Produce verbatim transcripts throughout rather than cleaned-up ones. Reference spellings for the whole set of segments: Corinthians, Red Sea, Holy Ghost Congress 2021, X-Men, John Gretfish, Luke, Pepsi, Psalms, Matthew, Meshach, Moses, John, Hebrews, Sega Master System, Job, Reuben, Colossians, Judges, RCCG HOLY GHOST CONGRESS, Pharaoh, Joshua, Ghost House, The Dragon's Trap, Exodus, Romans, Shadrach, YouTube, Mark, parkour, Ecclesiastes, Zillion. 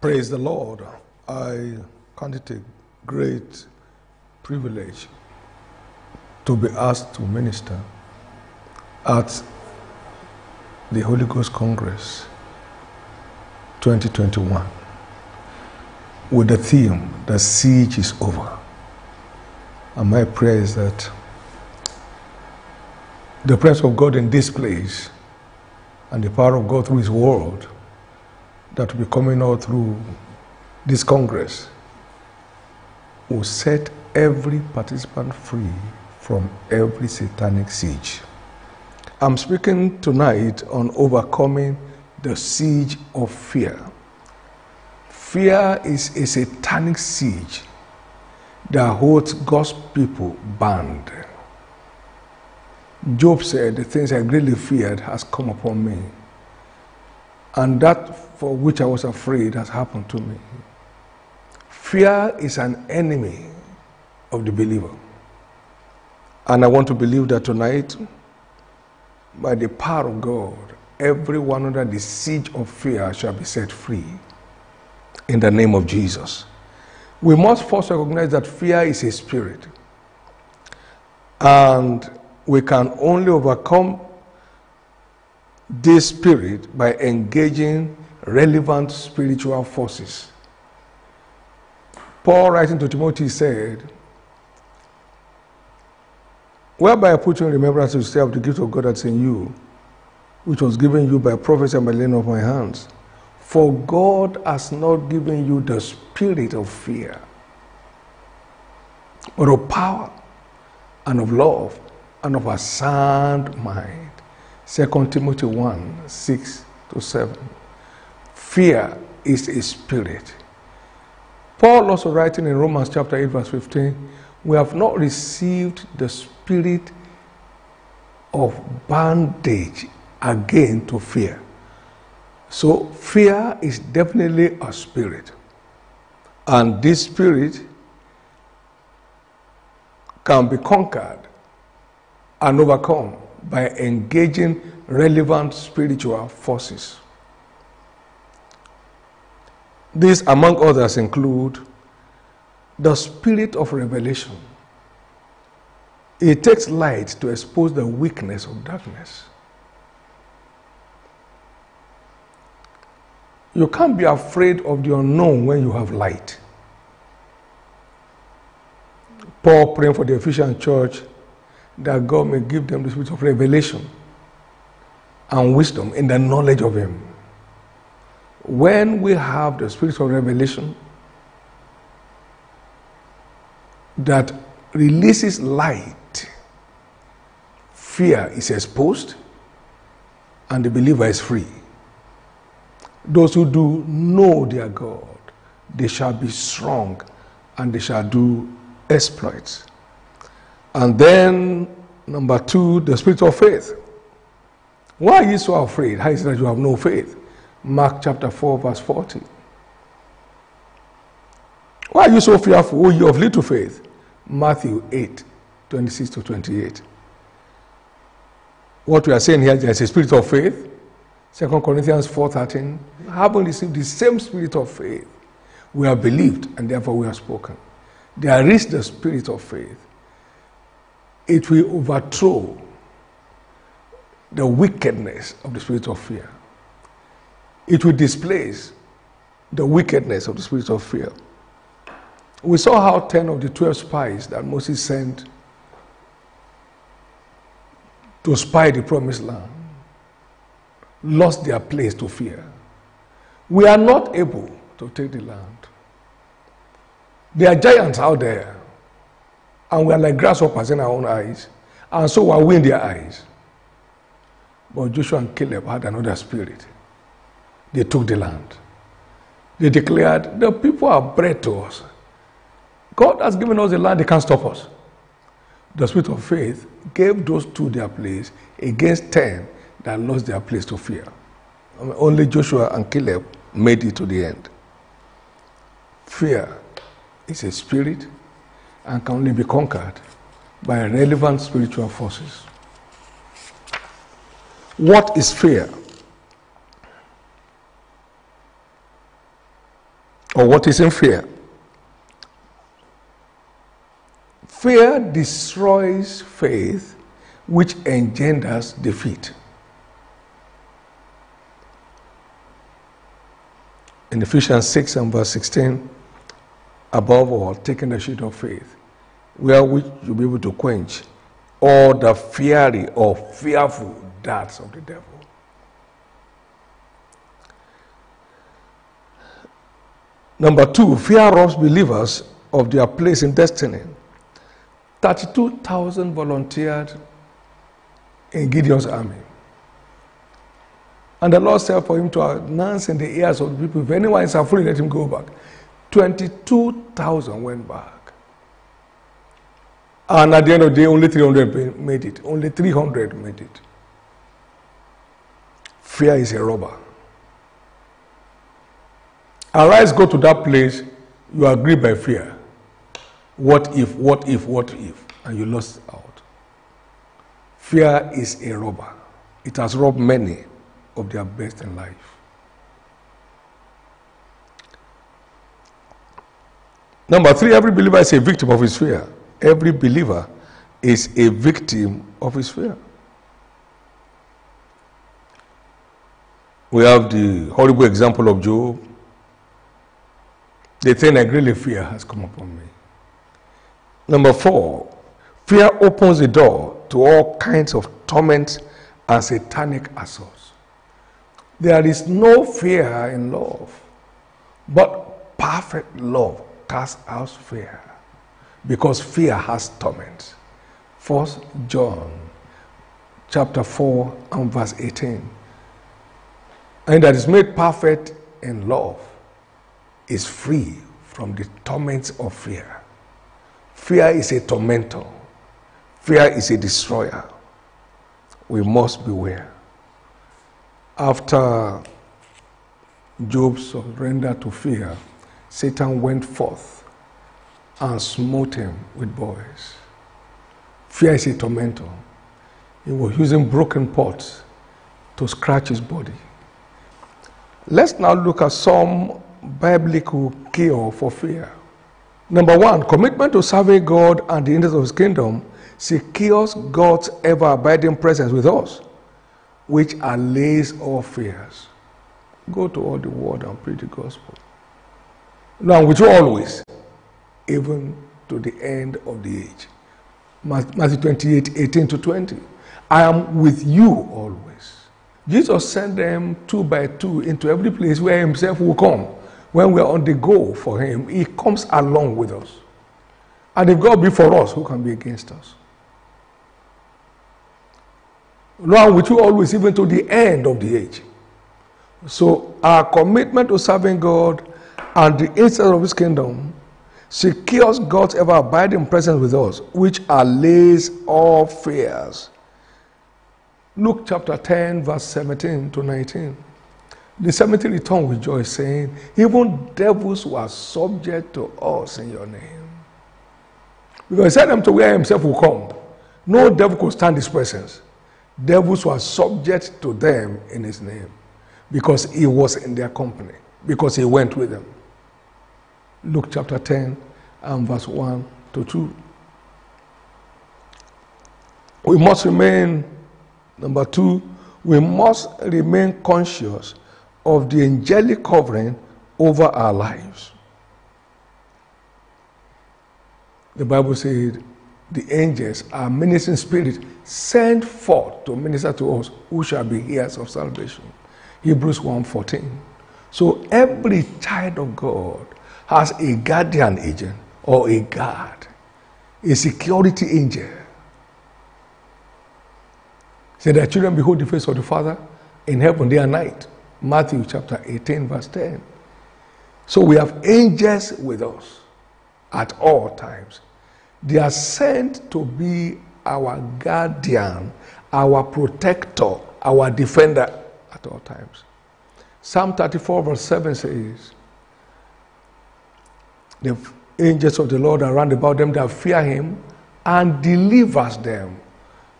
Praise the Lord. I count it a great privilege to be asked to minister at the Holy Ghost Congress twenty twenty-one with the theme, The Siege is Over. And my prayer is that the presence of God in this place and the power of God through His Word that will be coming out through this Congress will set every participant free from every satanic siege. I'm speaking tonight on overcoming the siege of fear. Fear is a satanic siege that holds God's people bound. Job said, the things I greatly feared has come upon me, and that for which I was afraid has happened to me. Fear is an enemy of the believer. And I want to believe that tonight, by the power of God, everyone under the siege of fear shall be set free in the name of Jesus. We must first recognize that fear is a spirit, and we can only overcome this spirit by engaging relevant spiritual forces. Paul, writing to Timothy, said, whereby I put you in remembrance to yourself the gift of God that's in you, which was given you by prophets and by laying of my hands. For God has not given you the spirit of fear, but of power and of love and of a sound mind. Second Timothy one, six to seven. Fear is a spirit. Paul also writing in Romans chapter eight, verse fifteen, we have not received the spirit of bondage again to fear. So fear is definitely a spirit. And this spirit can be conquered and overcome by engaging relevant spiritual forces. These, among others, include the spirit of revelation. It takes light to expose the weakness of darkness. You can't be afraid of the unknown when you have light. Paul, praying for the Ephesian church, that God may give them the spirit of revelation and wisdom in the knowledge of Him. When we have the spirit of revelation that releases light, fear is exposed and the believer is free. Those who do know their God, they shall be strong and they shall do exploits. And then, number two, the spirit of faith. Why are you so afraid? How is it that you have no faith? Mark chapter four, verse forty. Why are you so fearful, O you of little faith? Matthew eight, twenty-six to twenty-eight. What we are saying here is a spirit of faith. Second Corinthians four, thirteen. Having received the same spirit of faith, we are believed and therefore we are spoken. There is the spirit of faith. It will overthrow the wickedness of the spirit of fear. It will displace the wickedness of the spirit of fear. We saw how ten of the twelve spies that Moses sent to spy the promised land lost their place to fear. We are not able to take the land. There are giants out there, and we are like grasshoppers in our own eyes, and so are we in their eyes. But Joshua and Caleb had another spirit. They took the land. They declared, the people are bread to us. God has given us the land, they can't stop us. The spirit of faith gave those two their place against ten that lost their place to fear. I mean, only Joshua and Caleb made it to the end. Fear is a spirit and can only be conquered by relevant spiritual forces. What is fear? or what is in fear. Fear destroys faith, which engenders defeat. In Ephesians six and verse sixteen, above all, taking the shield of faith, wherewith you'll be able to quench all the fiery or fearful darts of the devil. Number two, fear robs believers of their place in destiny. thirty-two thousand volunteered in Gideon's army. And the Lord said for him to announce in the ears of the people, if anyone is afraid, let him go back. twenty-two thousand went back. And at the end of the day, only three hundred made it. Only three hundred made it. Fear is a robber. Arise, go to that place, you are gripped by fear. What if, what if, what if? And you lost out. Fear is a robber. It has robbed many of their best in life. Number three, every believer is a victim of his fear. Every believer is a victim of his fear. We have the horrible example of Job. The thing I greatly fear has come upon me. Number four, fear opens the door to all kinds of torment and satanic assaults. There is no fear in love, but perfect love casts out fear, because fear has torment. First John chapter four and verse eighteen. And that is made perfect in love is free from the torments of fear. Fear is a tormentor. Fear is a destroyer. We must beware. After Job surrendered to fear, Satan went forth and smote him with boils. Fear is a tormentor. He was using broken pots to scratch his body. Let's now look at some biblical cure for fear. Number one, commitment to serving God and the interests of His kingdom secures God's ever-abiding presence with us, which allays all fears. Go to all the world and preach the gospel. Now, which always, even to the end of the age. Matthew twenty-eight, eighteen to twenty. I am with you always. Jesus sent them two by two into every place where Himself will come. When we are on the go for Him, He comes along with us. And if God be for us, who can be against us? Lord, with you always, even to the end of the age. So our commitment to serving God and the interests of His kingdom secures God's ever-abiding presence with us, which allays all fears. Luke chapter ten, verse seventeen to nineteen. The seventy returned with joy, saying, even devils were subject to us in your name. Because he sent them to where Himself will come. No devil could stand His presence. Devils were subject to them in His name, because He was in their company, because He went with them. Luke chapter ten and verse one to two. We must remain, number two, we must remain conscious of the angelic covering over our lives. The Bible said the angels, our ministering spirit, sent forth to minister to us who shall be heirs of salvation. Hebrews one fourteen. So every child of God has a guardian angel or a guard, a security angel. Say that children behold the face of the Father in heaven day and night. Matthew chapter eighteen, verse ten. So we have angels with us at all times. They are sent to be our guardian, our protector, our defender at all times. Psalm thirty-four, verse seven says, the angels of the Lord are round about them that fear Him and delivers them.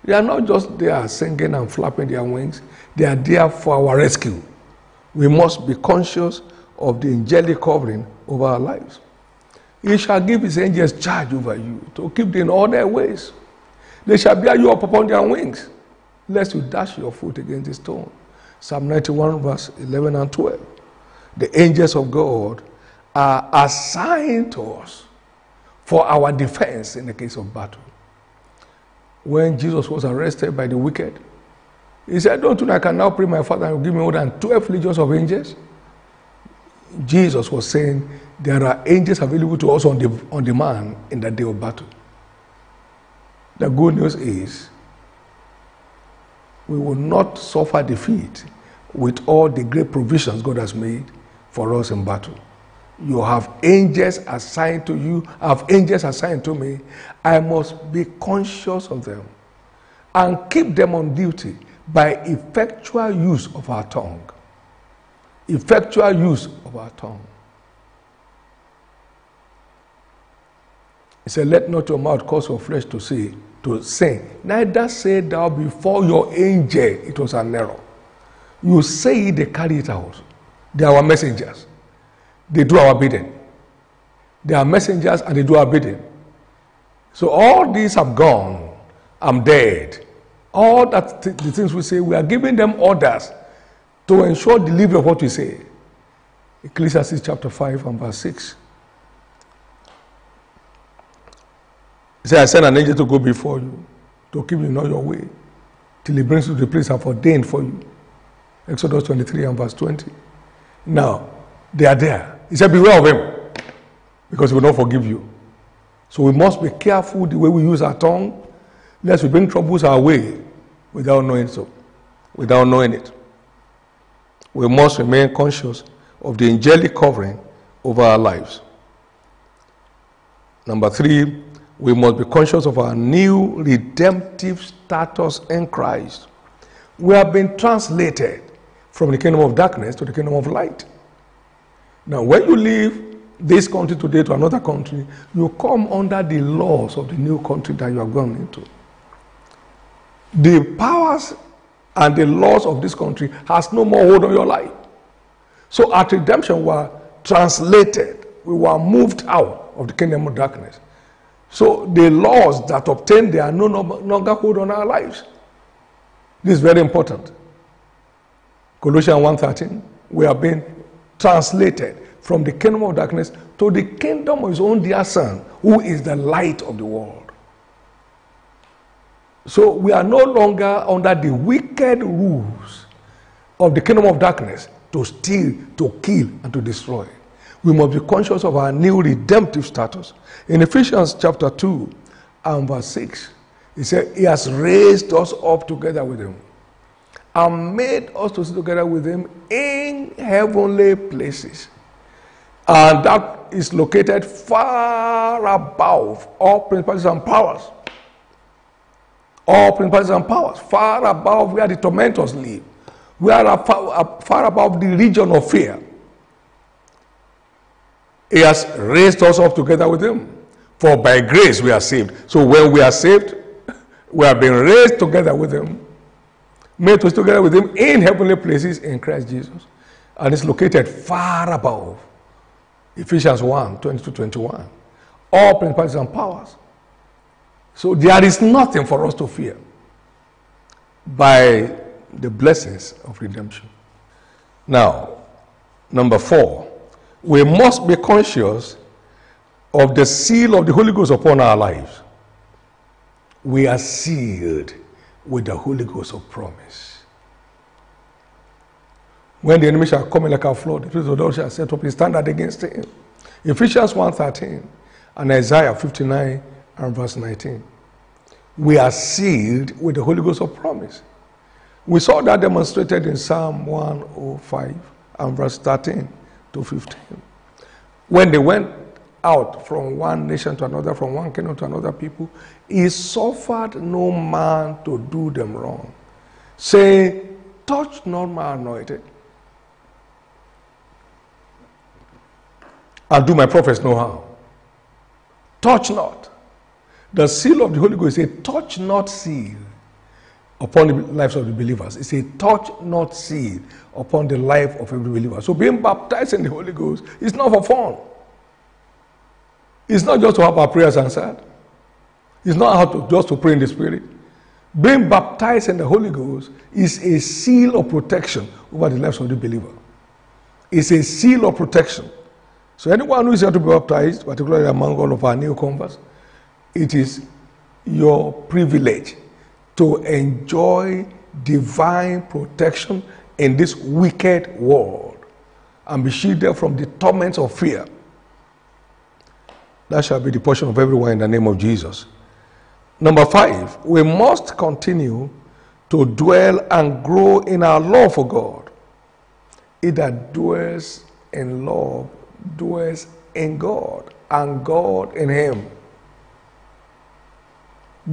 They are not just there singing and flapping their wings, they are there for our rescue. We must be conscious of the angelic covering over our lives. He shall give his angels charge over you to keep them in all their ways. They shall bear you up upon their wings, lest you dash your foot against a stone. Psalm ninety-one verse eleven and twelve. The angels of God are assigned to us for our defense in the case of battle. When Jesus was arrested by the wicked, he said, don't you know I can now pray my Father and give me more than twelve legions of angels? Jesus was saying there are angels available to us on, the, on demand in the day of battle. The good news is we will not suffer defeat with all the great provisions God has made for us in battle. You have angels assigned to you. I have angels assigned to me. I must be conscious of them and keep them on duty by effectual use of our tongue. Effectual use of our tongue. He said, let not your mouth cause your flesh to say, to sin. Neither say thou before your angel. It was an error. You say it, they carry it out. They are our messengers. They do our bidding. They are messengers and they do our bidding. So all these have gone. I'm dead. All that th the things we say, we are giving them orders to ensure delivery of what we say. Ecclesiastes chapter five and verse six. He said, I send an angel to go before you, to keep you in all your way, till he brings you to the place I've ordained for you. Exodus twenty-three and verse twenty. Now, they are there. He said, beware of him, because he will not forgive you. So we must be careful the way we use our tongue, lest we bring troubles our way without knowing so, without knowing it. We must remain conscious of the angelic covering over our lives. Number three, we must be conscious of our new redemptive status in Christ. We have been translated from the kingdom of darkness to the kingdom of light. Now, when you leave this country today to another country, you come under the laws of the new country that you are going into. The powers and the laws of this country has no more hold on your life. So at redemption, we were translated. We were moved out of the kingdom of darkness. So the laws that obtain, they are no longer hold on our lives. This is very important. Colossians one thirteen, we have been translated from the kingdom of darkness to the kingdom of his own dear son, who is the light of the world. So we are no longer under the wicked rules of the kingdom of darkness to steal, to kill, and to destroy. We must be conscious of our new redemptive status. In Ephesians chapter two and verse six, he said, he has raised us up together with him and made us to sit together with him in heavenly places. And that is located far above all principalities and powers. All principalities and powers. Far above where the tormentors live. We are far, far above the region of fear. He has raised us up together with him. For by grace we are saved. So when we are saved, we have been raised together with him. Made us together with him in heavenly places in Christ Jesus. And it's located far above. Ephesians one, twenty-two to twenty-one. All principalities and powers. So there is nothing for us to fear by the blessings of redemption. Now, number four. We must be conscious of the seal of the Holy Ghost upon our lives. We are sealed with the Holy Ghost of promise. When the enemy shall come in like a flood, the Spirit of the Lord shall set up his standard against him. Ephesians one thirteen and Isaiah fifty-nine and verse nineteen. We are sealed with the Holy Ghost of promise. We saw that demonstrated in Psalm one oh five and verse thirteen to fifteen. When they went out from one nation to another, from one kingdom to another people, he suffered no man to do them wrong, saying, touch not my anointed, and do my prophets no harm. Touch not. The seal of the Holy Ghost is a touch not seal. upon the lives of the believers. It's a touch not seen upon the life of every believer. So being baptized in the Holy Ghost is not for fun. It's not just to have our prayers answered. It's not how to, just to pray in the Spirit. Being baptized in the Holy Ghost is a seal of protection over the lives of the believer. It's a seal of protection. So anyone who is here to be baptized, particularly among all of our new converts, it is your privilege to enjoy divine protection in this wicked world and be shielded from the torments of fear. That shall be the portion of everyone in the name of Jesus. Number five, we must continue to dwell and grow in our love for God. He that dwells in love dwells in God, and God in him.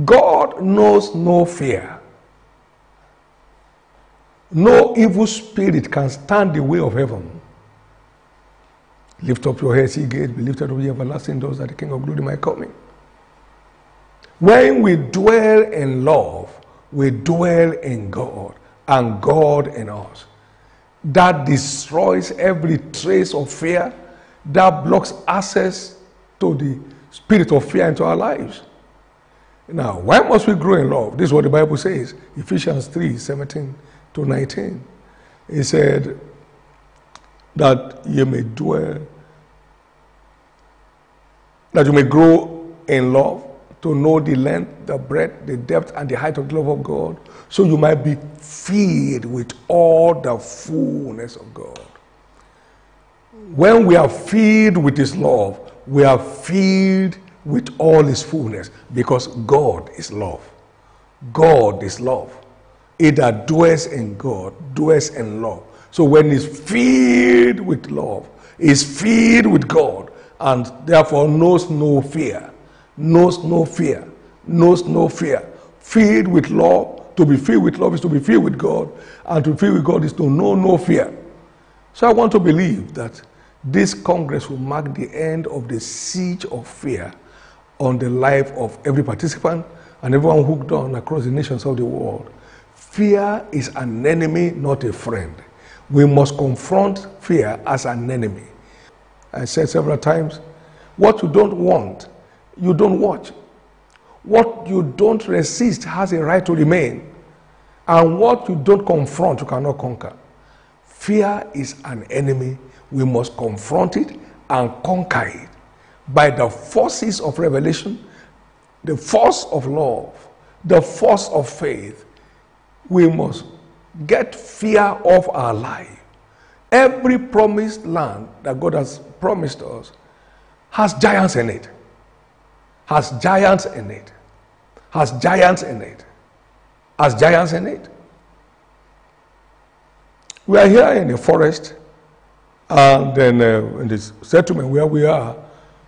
God knows no fear. No evil spirit can stand the way of heaven. Lift up your heads, ye gates, be lifted up, ye everlasting doors, that the King of glory might come in. When we dwell in love, we dwell in God, and God in us. That destroys every trace of fear, that blocks access to the spirit of fear into our lives. Now, why must we grow in love? This is what the Bible says, Ephesians three, seventeen to nineteen. It said that you may dwell, that you may grow in love, to know the length, the breadth, the depth, and the height of the love of God, so you might be filled with all the fullness of God. When we are filled with His love, we are filled with all His fullness, because God is love. God is love. He that dwells in God dwells in love. So when he's filled with love, he's filled with God, and therefore knows no fear, knows no fear, knows no fear. Filled with love, to be filled with love is to be filled with God, and to be filled with God is to know no fear. So I want to believe that this Congress will mark the end of the siege of fear on the life of every participant and everyone hooked on across the nations of the world. Fear is an enemy, not a friend. We must confront fear as an enemy. I said several times, what you don't want, you don't watch. What you don't resist has a right to remain. And what you don't confront, you cannot conquer. Fear is an enemy. We must confront it and conquer it by the forces of revelation, the force of love, the force of faith. We must get fear off our life. Every promised land that God has promised us has giants in it. Has giants in it. Has giants in it. Has giants in it. We are here in the forest, and then uh, in this settlement where we are,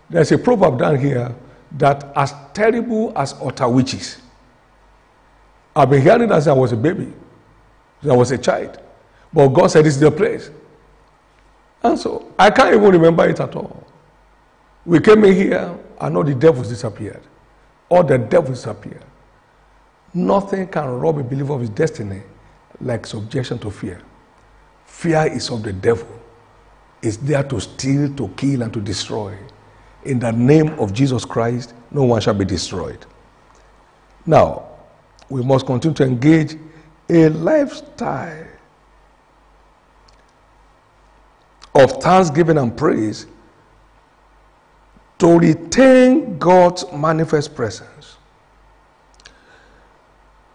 there's a proverb down here that as terrible as otter witches. I've been hearing that since I was a baby, since I was a child. But God said, this is the place. And so, I can't even remember it at all. We came in here, and all the devils disappeared. All the devils disappeared. Nothing can rob a believer of his destiny like subjection to fear. Fear is of the devil. It's there to steal, to kill, and to destroy. In the name of Jesus Christ, no one shall be destroyed. Now, we must continue to engage a lifestyle of thanksgiving and praise to retain God's manifest presence,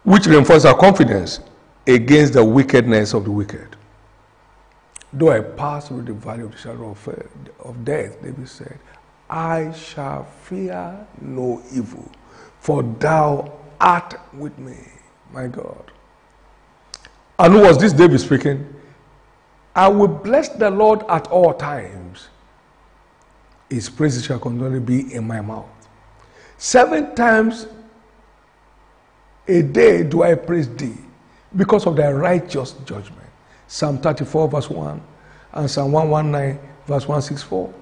which reinforces our confidence against the wickedness of the wicked. Though I pass through the valley of the shadow of death, David said, I shall fear no evil, for thou art with me, my God. And who was this David speaking? I will bless the Lord at all times. His praises shall continually be in my mouth. Seven times a day do I praise thee, because of thy righteous judgment. Psalm thirty-four, verse one, and Psalm one nineteen, verse one sixty-four.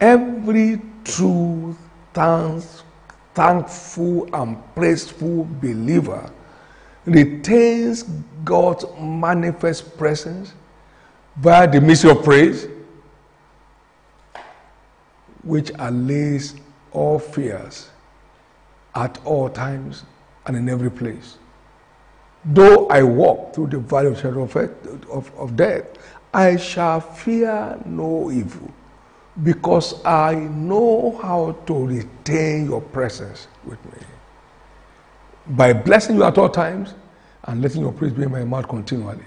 Every true thanks thankful and praiseful believer retains God's manifest presence by the mystery of praise, which allays all fears at all times and in every place. Though I walk through the valley of the shadow of, of death, I shall fear no evil, because I know how to retain your presence with me. By blessing you at all times and letting your praise be in my mouth continually.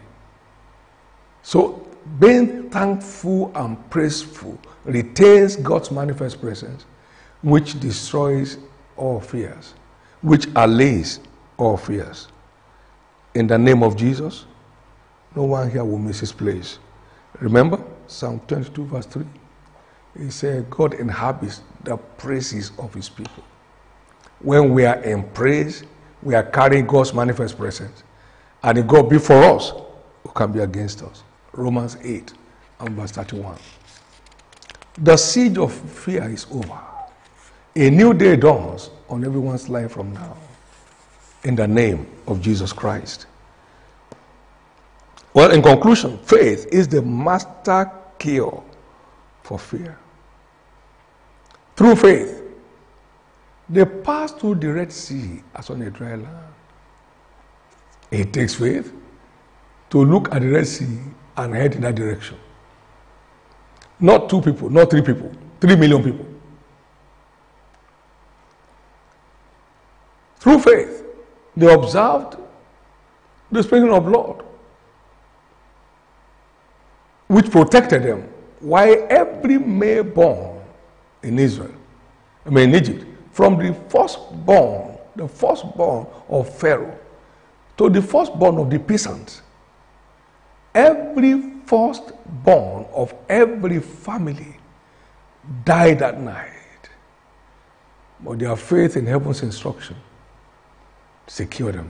So being thankful and praiseful retains God's manifest presence, which destroys all fears, which allays all fears. In the name of Jesus, no one here will miss his place. Remember, Psalm twenty-two verse three. He said, God inhabits the praises of his people. When we are in praise, we are carrying God's manifest presence. And if God be for us, who can be against us? Romans eight and verse thirty-one. The siege of fear is over. A new day dawns on everyone's life from now. In the name of Jesus Christ. Well, in conclusion, faith is the master cure for fear. Through faith, they pass through the Red Sea as on a dry land. It takes faith to look at the Red Sea and head in that direction. Not two people, not three people, three million people. Through faith, they observed the sprinkling of blood, which protected them, while every male born in Israel, I mean in Egypt, from the firstborn, the firstborn of Pharaoh, to the firstborn of the peasants, every firstborn of every family died that night. But their faith in heaven's instruction secured them.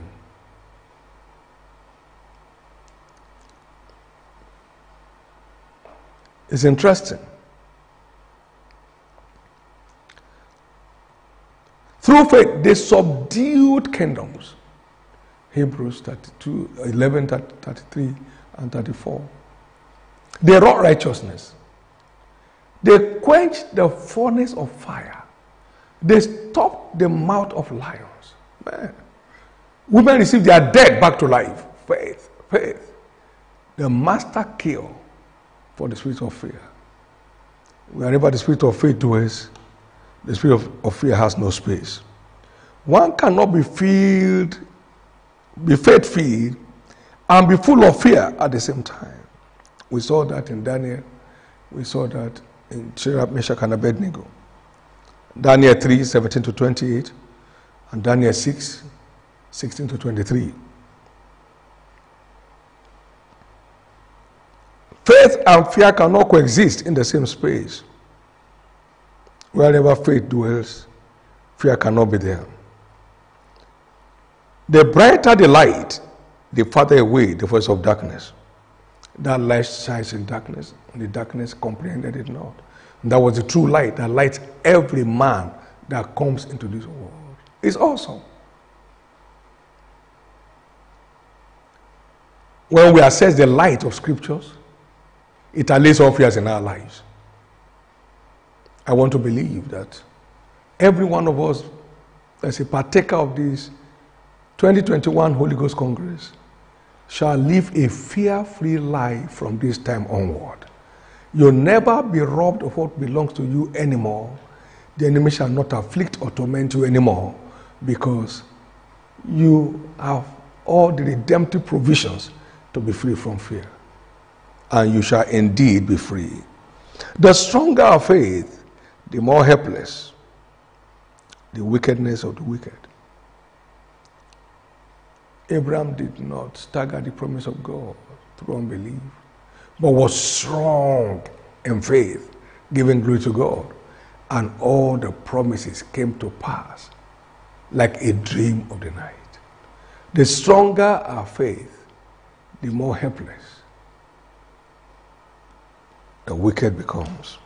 It's interesting. Through faith, they subdued kingdoms. Hebrews thirty-two, eleven, thirty-three, and thirty-four. They wrought righteousness. They quenched the furnace of fire. They stopped the mouth of lions. Man. Women received their dead back to life. Faith, faith. The master cure for the spirit of fear. Wherever the spirit of faith dwells, the spirit of, of fear has no space. One cannot be filled, be faith-filled, and be full of fear at the same time. We saw that in Daniel. We saw that in Shadrach, Meshach, and Abednego. Daniel three, seventeen to twenty-eight, and Daniel six, sixteen to twenty-three. Faith and fear cannot coexist in the same space. Wherever faith dwells, fear cannot be there. The brighter the light, the farther away the force of darkness. That light shines in darkness, and the darkness comprehended it not. And that was the true light that lights every man that comes into this world. It's awesome. When we assess the light of scriptures, it allays all fears in our lives. I want to believe that every one of us, as a partaker of this twenty twenty-one Holy Ghost Congress, shall live a fear-free life from this time onward. You'll never be robbed of what belongs to you anymore. The enemy shall not afflict or torment you anymore, because you have all the redemptive provisions to be free from fear. And you shall indeed be free. The stronger our faith, the more helpless the wickedness of the wicked. Abraham did not stagger the promise of God through unbelief, but was strong in faith, giving glory to God. And all the promises came to pass like a dream of the night. The stronger our faith, the more helpless the wicked becomes.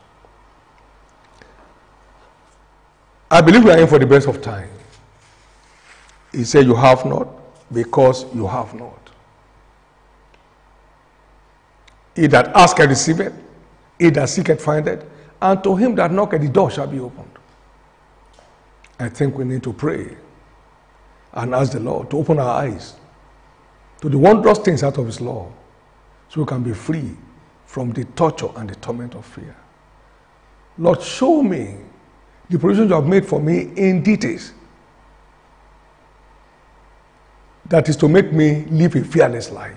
I believe we are in for the best of time. He said, you have not because you have not. He that asketh receiveth, he that seeketh findeth, and to him that knocketh the door shall be opened. I think we need to pray and ask the Lord to open our eyes to the wondrous things out of his law, so we can be free from the torture and the torment of fear. Lord, show me the provisions you have made for me in details, that is to make me live a fearless life.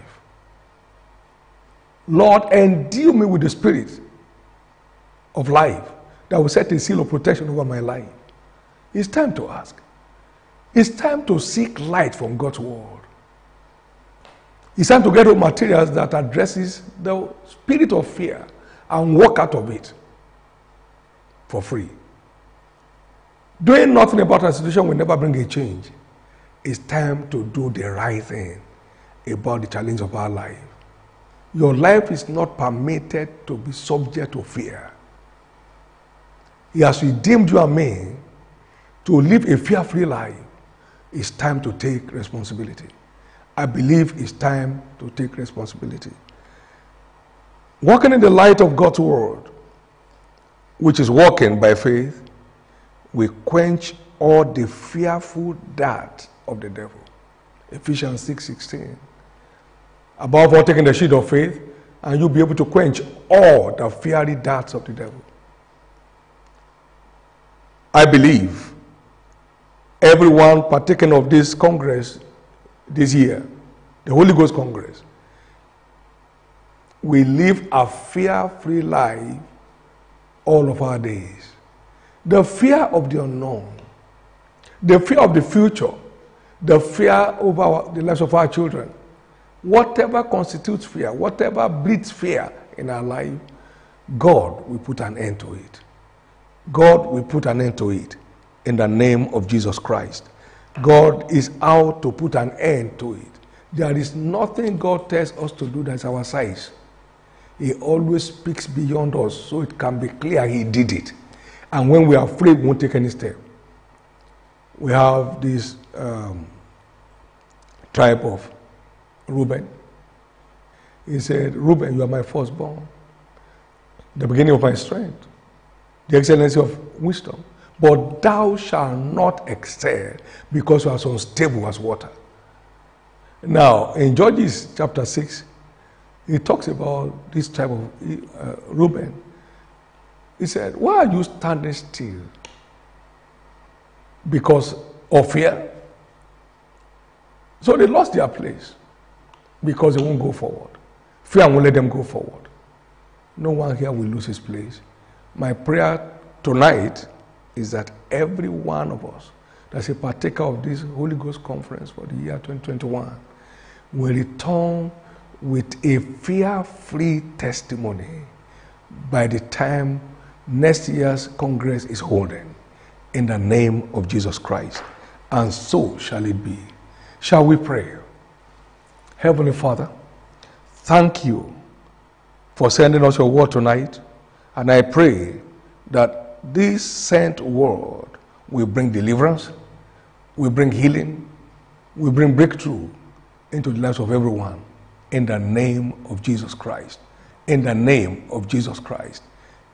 Lord, endue me with the spirit of life that will set a seal of protection over my life. It's time to ask. It's time to seek light from God's word. It's time to get materials that addresses the spirit of fear and walk out of it for free. Doing nothing about our situation will never bring a change. It's time to do the right thing about the challenge of our life. Your life is not permitted to be subject to fear. He has redeemed you and me to live a fear-free life. It's time to take responsibility. I believe it's time to take responsibility. Walking in the light of God's word, which is walking by faith, we quench all the fearful dart of the devil. Ephesians six sixteen. Above all, taking the shield of faith, and you'll be able to quench all the fiery darts of the devil. I believe everyone partaking of this Congress this year, the Holy Ghost Congress, will live a fear-free life all of our days. The fear of the unknown, the fear of the future, the fear over our, the lives of our children, whatever constitutes fear, whatever breeds fear in our life, God will put an end to it. God will put an end to it in the name of Jesus Christ. God is out to put an end to it. There is nothing God tells us to do that's our size. He always speaks beyond us, so it can be clear he did it. And when we are afraid, we won't take any step. We have this um, tribe of Reuben. He said, Reuben, you are my firstborn, the beginning of my strength, the excellency of wisdom. But thou shalt not excel, because you are so unstable as water. Now, in Judges chapter six, he talks about this type of uh, Reuben. He said, why are you standing still? Because of fear. So they lost their place, because they won't go forward. Fear won't let them go forward. No one here will lose his place. My prayer tonight is that every one of us that's a partaker of this Holy Ghost Conference for the year twenty twenty-one will return with a fear-free testimony by the time next year's Congress is holding, in the name of Jesus Christ. And so shall it be. Shall we pray? Heavenly Father, thank you for sending us your word tonight, and I pray that this sent word will bring deliverance, will bring healing, will bring breakthrough into the lives of everyone, in the name of Jesus Christ. In the name of Jesus Christ.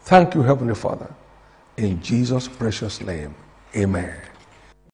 Thank you, Heavenly Father. In Jesus' precious name, amen.